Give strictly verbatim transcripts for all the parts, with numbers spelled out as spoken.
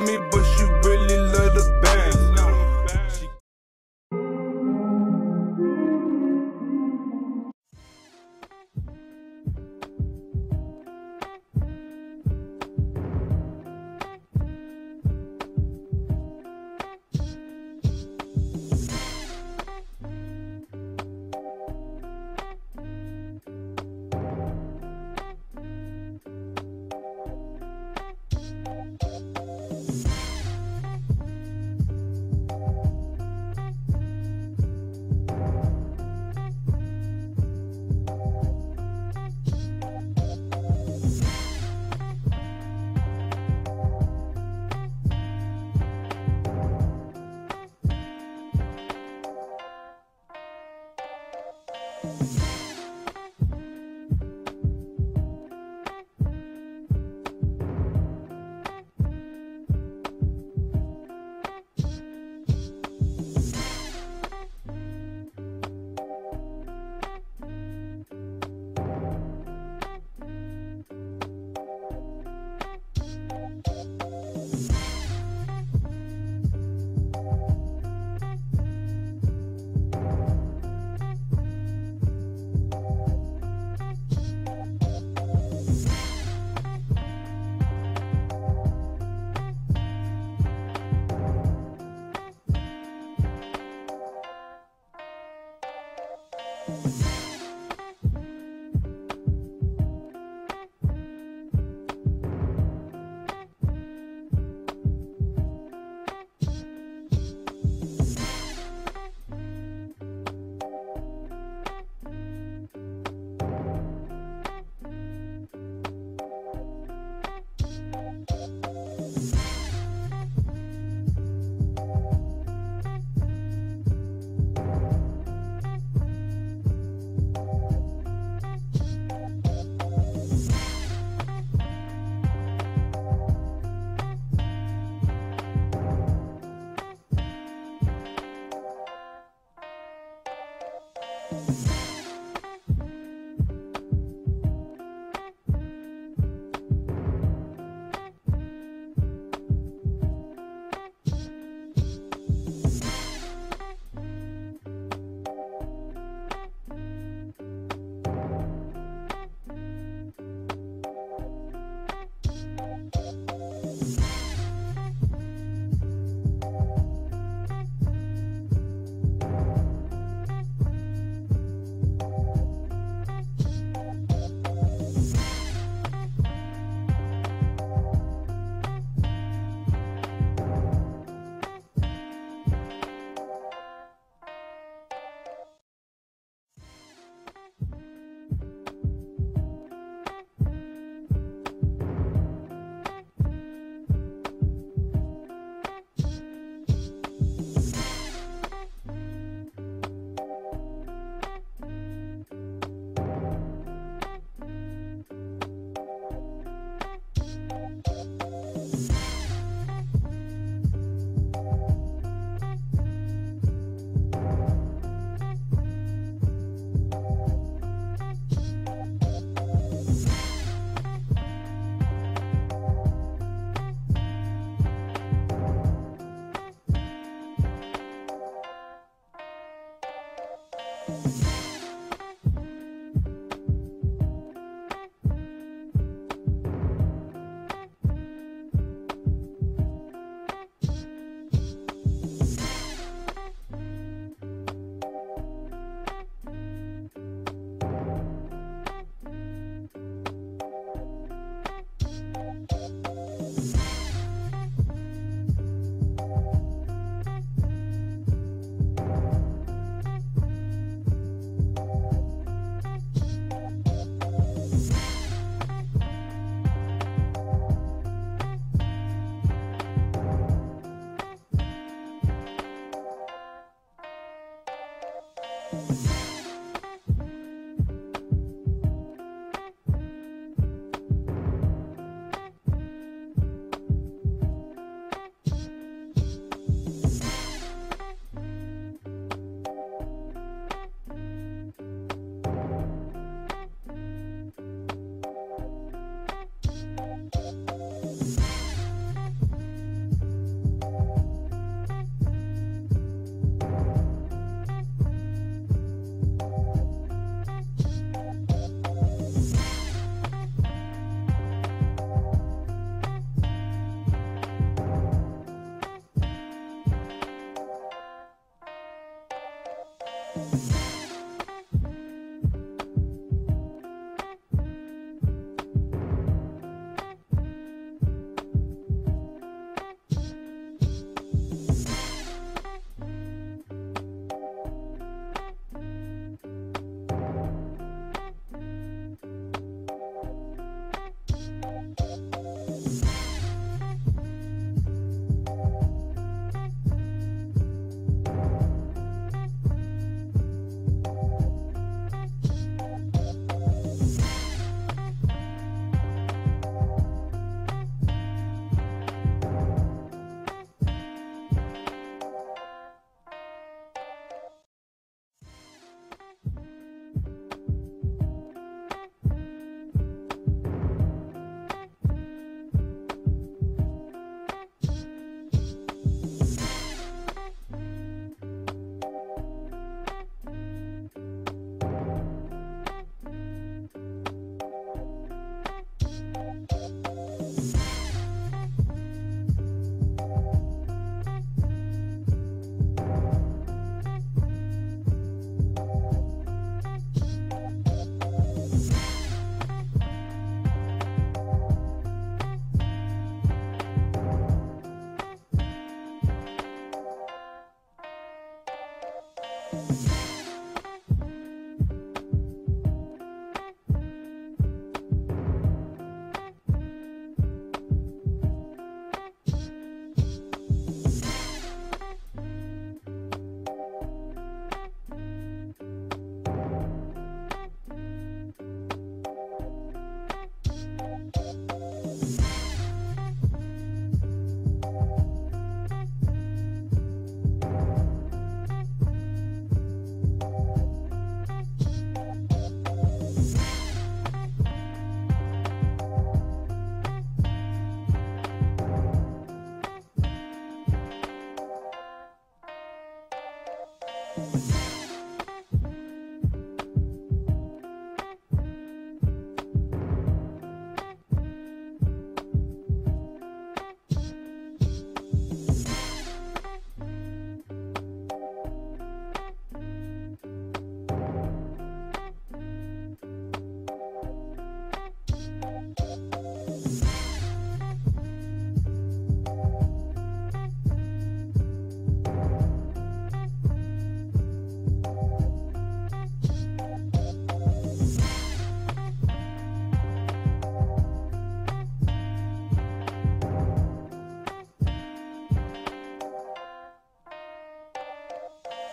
love me, but she really love the band. We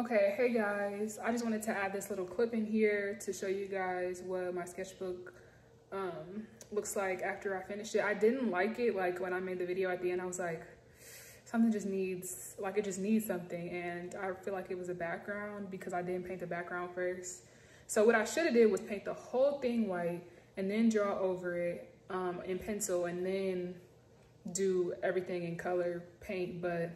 Okay, hey guys, I just wanted to add this little clip in here to show you guys what my sketchbook um, looks like after I finished it. I didn't like it, like when I made the video at the end, I was like, something just needs, like it just needs something. And I feel like it was a background because I didn't paint the background first. So what I should have did was paint the whole thing white and then draw over it um, in pencil and then do everything in color paint. But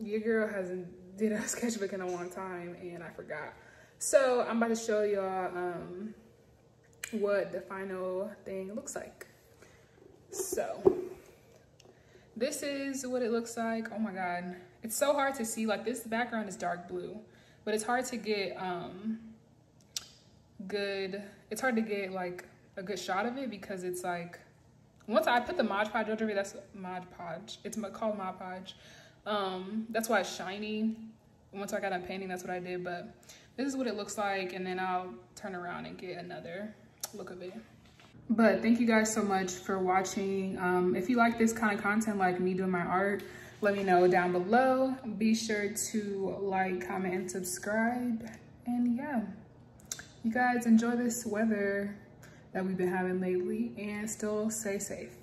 your girl hasn't did a sketchbook in a long time and I forgot. So I'm about to show y'all um, what the final thing looks like. So this is what it looks like. Oh my God. It's so hard to see, like this background is dark blue, but it's hard to get um, good, it's hard to get like a good shot of it because it's like, once I put the Mod Podge over it, that's Mod Podge. It's called Mod Podge. Um that's why it's shiny. Once I got done painting, that's what I did, but this is what it looks like, and then I'll turn around and get another look of it. But thank you guys so much for watching. Um if you like this kind of content, like me doing my art, let me know down below. Be sure to like, comment, and subscribe, and yeah, you guys enjoy this weather that we've been having lately and still stay safe.